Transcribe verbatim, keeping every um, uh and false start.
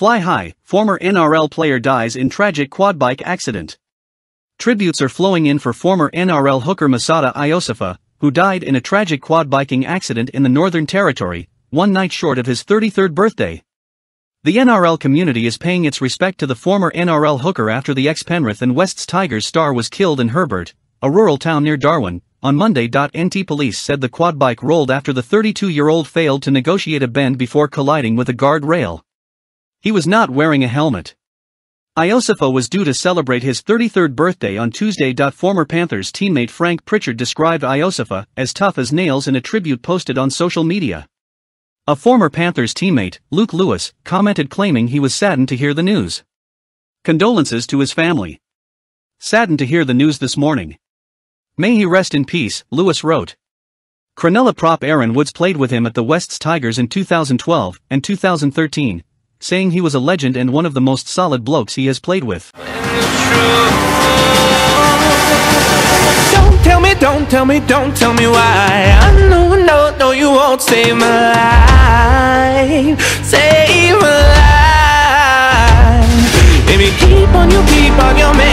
Fly high, former N R L player dies in tragic quad bike accident. Tributes are flowing in for former N R L hooker Masada Iosefa, who died in a tragic quad biking accident in the Northern Territory, one night short of his thirty-third birthday. The N R L community is paying its respect to the former N R L hooker after the ex-Penrith and Wests Tigers star was killed in Herbert, a rural town near Darwin, on Monday. N T Police said the quad bike rolled after the thirty-two-year-old failed to negotiate a bend before colliding with a guard rail. He was not wearing a helmet. Iosefa was due to celebrate his thirty-third birthday on Tuesday. Former Panthers teammate Frank Pritchard described Iosefa as tough as nails in a tribute posted on social media. A former Panthers teammate, Luke Lewis, commented claiming he was saddened to hear the news. Condolences to his family. Saddened to hear the news this morning. May he rest in peace, Lewis wrote. Cronulla prop Aaron Woods played with him at the Wests Tigers in two thousand twelve and two thousand thirteen. Saying he was a legend and one of the most solid blokes he has played with. Don't tell me, don't tell me, don't tell me why. I know, no, no, you won't save my life. Save my life. Baby, keep on, you keep on your man.